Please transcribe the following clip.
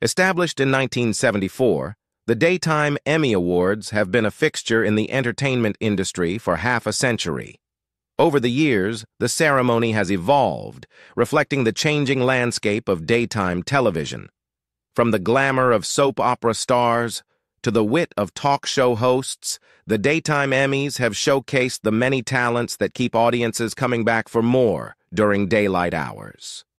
Established in 1974, the Daytime Emmy Awards have been a fixture in the entertainment industry for half a century. Over the years, the ceremony has evolved, reflecting the changing landscape of daytime television. From the glamour of soap opera stars to the wit of talk show hosts, the Daytime Emmys have showcased the many talents that keep audiences coming back for more during daylight hours.